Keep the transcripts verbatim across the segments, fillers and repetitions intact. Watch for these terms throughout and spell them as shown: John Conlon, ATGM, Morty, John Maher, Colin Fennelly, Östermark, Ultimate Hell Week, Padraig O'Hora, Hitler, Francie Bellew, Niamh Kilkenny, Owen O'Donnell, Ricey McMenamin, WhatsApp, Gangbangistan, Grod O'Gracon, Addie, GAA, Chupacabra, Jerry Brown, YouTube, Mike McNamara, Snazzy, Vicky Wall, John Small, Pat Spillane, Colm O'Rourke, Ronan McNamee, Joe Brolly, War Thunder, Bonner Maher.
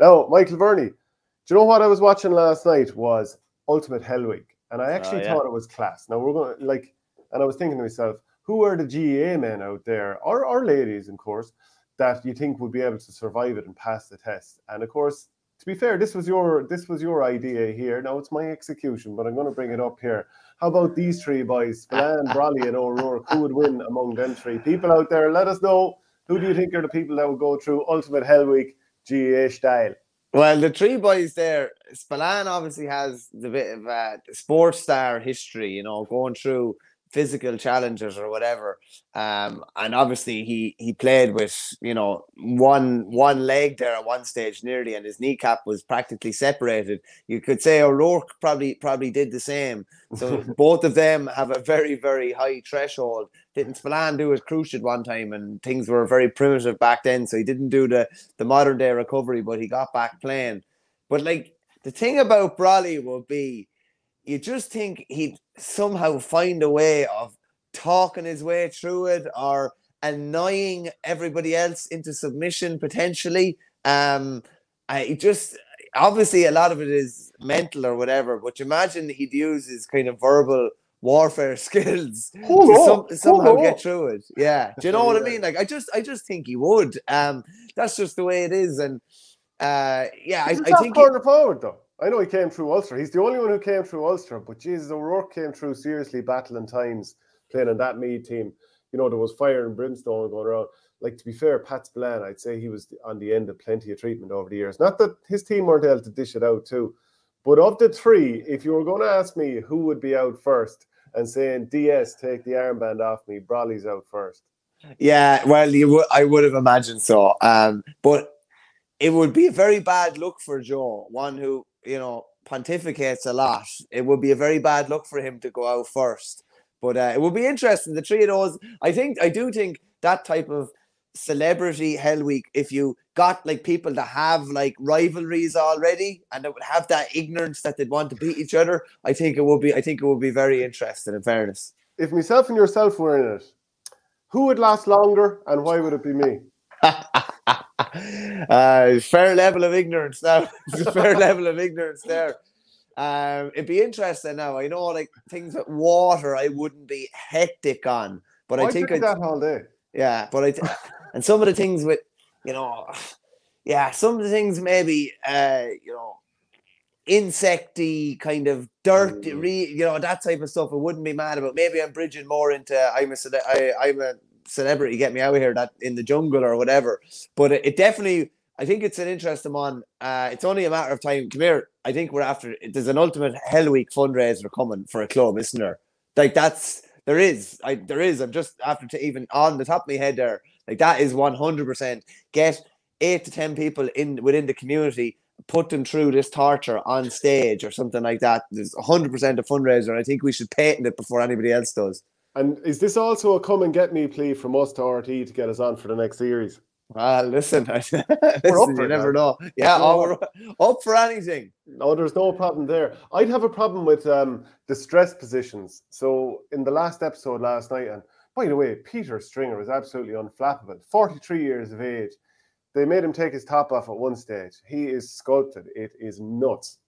Now, Michael Verney, do you know what I was watching last night was Ultimate Hell Week, and I actually oh, yeah. thought it was class. Now, we're going to, like, and I was thinking to myself, who are the G A A men out there, or, or ladies, of course, that you think would be able to survive it and pass the test? And, of course, to be fair, this was your this was your idea here. Now, it's my execution, but I'm going to bring it up here. How about these three boys, Spillane, Brolly and O'Rourke? Who would win among them three? People out there, let us know. Who do you think are the people that would go through Ultimate Hell Week G A A style? Well, the three boys there, Spillane obviously has the bit of a sports star history, you know, going through physical challenges or whatever. Um, and obviously he he played with, you know, one one leg there at one stage nearly, and his kneecap was practically separated. You could say O'Rourke probably probably did the same. So both of them have a very, very high threshold. Didn't Spillane do his cruciate at one time, and things were very primitive back then, so he didn't do the, the modern day recovery, but he got back playing. But like, the thing about Brolly would be, you just think he'd somehow find a way of talking his way through it or annoying everybody else into submission potentially. Um, I just obviously a lot of it is mental or whatever, but imagine he'd use his kind of verbal warfare skills oh, to some, somehow oh, get through it. Yeah, do you know what yeah. I mean? Like, I just, I just think he would. Um, that's just the way it is, and uh, yeah, I, I think corner forward though. I know he came through Ulster. He's the only one who came through Ulster, but Jesus, O'Rourke came through seriously battling times, playing on that Mead team. You know, there was fire and brimstone going around. Like, to be fair, Pat Spillane, I'd say he was on the end of plenty of treatment over the years. Not that his team weren't able to dish it out too, but of the three, if you were going to ask me who would be out first and saying, D S, take the armband off me, Brolly's out first. Yeah, well, you w I would have imagined so. Um, but it would be a very bad look for Joe, one who, you know, pontificates a lot. It would be a very bad look for him to go out first, but uh, it would be interesting. The three of those, I think, I do think that type of celebrity hell week, if you got like people that have like rivalries already and that would have that ignorance that they'd want to beat each other, I think it would be, I think it would be very interesting, in fairness. If myself and yourself were in it, who would last longer and why would it be me? Uh, fair level of ignorance now. Fair level of ignorance there. Um, it'd be interesting now. I know, like, things with water, I wouldn't be hectic on, but I, I think I that all day. Yeah, but I and some of the things with, you know, yeah, some of the things maybe, uh, you know, insecty kind of dirt, mm. re, you know, that type of stuff. I wouldn't be mad about. Maybe I'm bridging more into I'm a I, I'm a. celebrity, get me out of here, that in the jungle or whatever. But it, it definitely, I think it's an interesting one. Uh, it's only a matter of time. Come here, I think we're after, there's an Ultimate Hell Week fundraiser coming for a club, isn't there? Like, that's, there is, I, there is, I'm just after to even on the top of my head there, like, that is one hundred percent. Get eight to ten people in within the community, put them through this torture on stage or something like that. There's one hundred percent a fundraiser, and I think we should patent it before anybody else does. And is this also a come and get me plea from us to R T to get us on for the next series? Ah, uh, listen, I, listen we're up for you never know. Yeah, no. oh, we're up for anything. No, there's no problem there. I'd have a problem with um, the stress positions. So in the last episode last night, and by the way, Peter Stringer was absolutely unflappable. forty-three years of age. They made him take his top off at one stage. He is sculpted. It is nuts.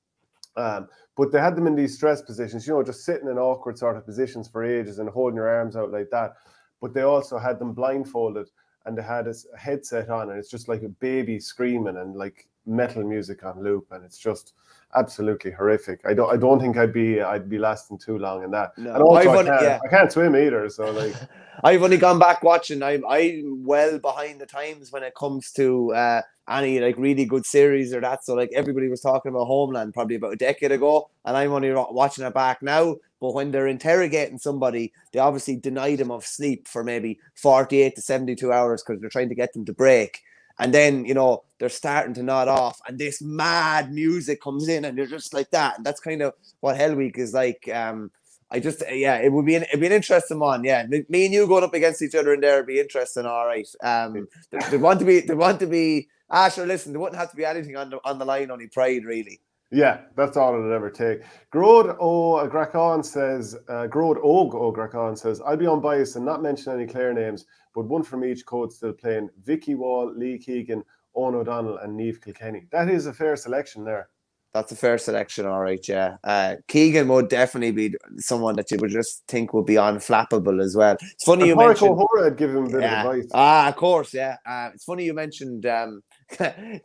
Um, but they had them in these stress positions, you know, just sitting in awkward sort of positions for ages and holding your arms out like that. But they also had them blindfolded and they had a headset on, and it's just like a baby screaming and like metal music on loop, and it's just absolutely horrific. I don't, I don't think I'd be, I'd be lasting too long in that. No, and also, I, only, can't, yeah. I can't swim either, so like, I've only gone back watching. I'm, I'm well behind the times when it comes to uh, any like really good series or that. So like, everybody was talking about Homeland probably about a decade ago, and I'm only watching it back now. But when they're interrogating somebody, they obviously denied them of sleep for maybe forty-eight to seventy-two hours because they're trying to get them to break. And then, you know, they're starting to nod off and this mad music comes in and they're just like that. And that's kind of what Hell Week is like. Um, I just, yeah, it would be an, it'd be an interesting one. Yeah, me and you going up against each other in there would be interesting. All right. Um, they want to be, they want to be, ah, sure, listen, there wouldn't have to be anything on the, on the line, only pride, really. Yeah, that's all it'd ever take. Grod O'Gracon says, uh, Grod O'Gracon says, I'll be unbiased and not mention any clear names, but one from each code still playing. Vicky Wall, Lee Keegan, Owen O'Donnell and Niamh Kilkenny. That is a fair selection there. That's a fair selection, all right, yeah. Uh, Keegan would definitely be someone that you would just think would be unflappable as well. It's funny and you Padraig mentioned... O'Hora had given him a bit yeah. of advice. Ah, of course, yeah. Uh, it's funny you mentioned, um,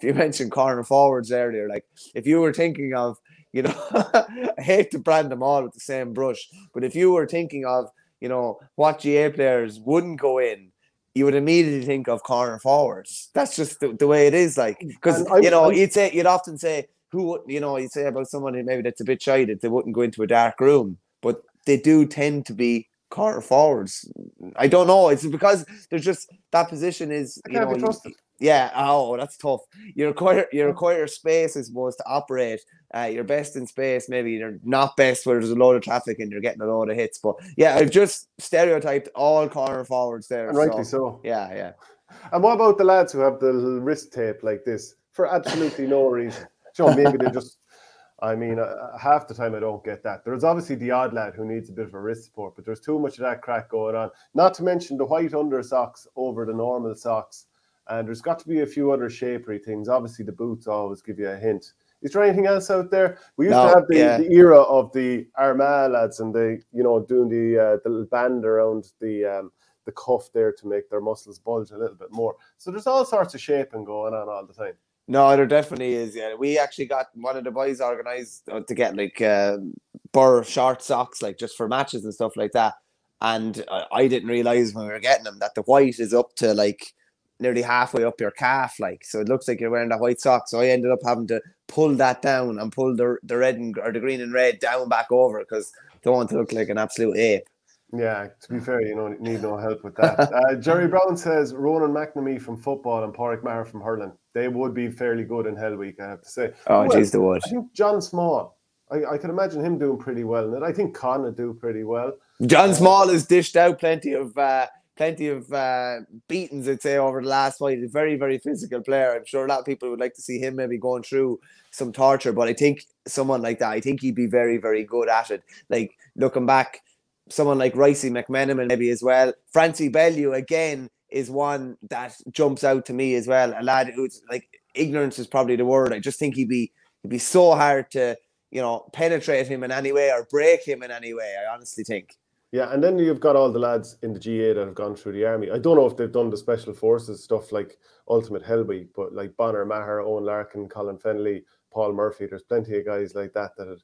you mentioned corner forwards earlier. Like, if you were thinking of, you know, I hate to brand them all with the same brush, but if you were thinking of, you know, what G A A players wouldn't go in, you would immediately think of corner forwards. That's just the, the way it is, like. Because, you know, I, you'd say you'd often say... Who wouldn't, you know, you say about someone who maybe that's a bit shy that they wouldn't go into a dark room, but they do tend to be corner forwards. I don't know. It's because there's just that position is, you know, you, yeah. Oh, that's tough. You require you require space, I suppose, to operate. Uh, you're best in space. Maybe you're not best where there's a load of traffic and you're getting a load of hits. But yeah, I've just stereotyped all corner forwards there. And rightly so. so. Yeah, yeah. And what about the lads who have the little wrist tape like this for absolutely no reason? Sure, maybe they just, I mean, uh, half the time I don't get that. There's obviously the odd lad who needs a bit of a wrist support, but there's too much of that crack going on. Not to mention the white under socks over the normal socks. And there's got to be a few other shapery things. Obviously, the boots always give you a hint. Is there anything else out there? We used no, to have the, yeah. the era of the Armagh lads and the, you know, doing the, uh, the little band around the, um, the cuff there to make their muscles bulge a little bit more. So there's all sorts of shaping going on all the time. No, there definitely is. Yeah, we actually got one of the boys organised to get like uh, burr short socks, like just for matches and stuff like that. And uh, I didn't realise when we were getting them that the white is up to like nearly halfway up your calf, like, so it looks like you're wearing that white sock. So I ended up having to pull that down and pull the the red and or the green and red down back over because I don't want to look like an absolute ape. Yeah, to be fair, you don't need no help with that. Uh, Jerry Brown says Ronan McNamee from football and Padraig Maher from hurling. They would be fairly good in Hell Week, I have to say. Oh, well, geez, they would. I think John Small, I, I can imagine him doing pretty well in it. I think Con would do pretty well. John Small has dished out plenty of uh, plenty of uh, beatings, I'd say, over the last fight. He's a very, very physical player. I'm sure a lot of people would like to see him maybe going through some torture, but I think someone like that, I think he'd be very, very good at it. Like, looking back, someone like Ricey McMenamin maybe as well. Francie Bellew, again, is one that jumps out to me as well. A lad who's like, ignorance is probably the word. I just think he'd be, he'd be so hard to, you know, penetrate him in any way or break him in any way, I honestly think. Yeah, and then you've got all the lads in the G A A that have gone through the army. I don't know if they've done the special forces stuff like Ultimate Hell Week, but like Bonner Maher, Owen Larkin, Colin Fennelly, Paul Murphy, there's plenty of guys like that that have,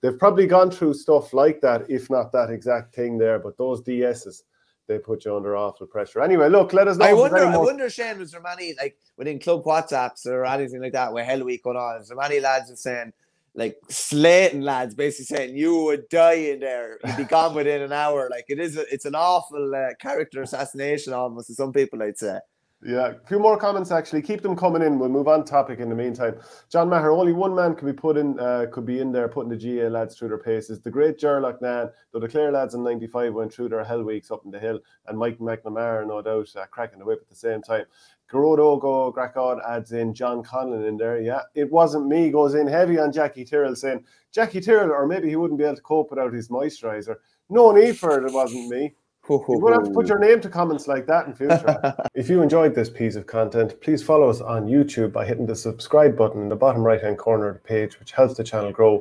they've probably gone through stuff like that, if not that exact thing there. But those D Ss, they put you under awful pressure. Anyway, look, let us know. I wonder, I wonder, Shane, was there many, like, within club WhatsApps or anything like that where Hell Week going on, is there many lads just saying, like, slating lads, basically saying, you would die in there, you'd be gone within an hour. Like, it is, a, it's an awful uh, character assassination almost to some people, I'd say. Yeah, a few more comments actually. Keep them coming in. We'll move on topic in the meantime. John Maher, only one man could be put in, uh, could be in there putting the G A A lads through their paces. The great Gerlock Nan, though the Clare lads in ninety-five went through their Hell Weeks up in the hill, and Mike McNamara, no doubt, uh, cracking the whip at the same time. Gerodogo Gracod adds in John Conlon in there. Yeah, it wasn't me goes in heavy on Jackie Tyrrell, saying Jackie Tyrrell, or maybe he wouldn't be able to cope without his moisturiser. No need for it. It wasn't me. You would have to put your name to comments like that in future. If you enjoyed this piece of content, please follow us on YouTube by hitting the subscribe button in the bottom right hand corner of the page, which helps the channel grow.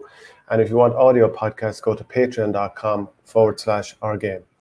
And if you want audio podcasts, go to patreon dot com forward slash our game.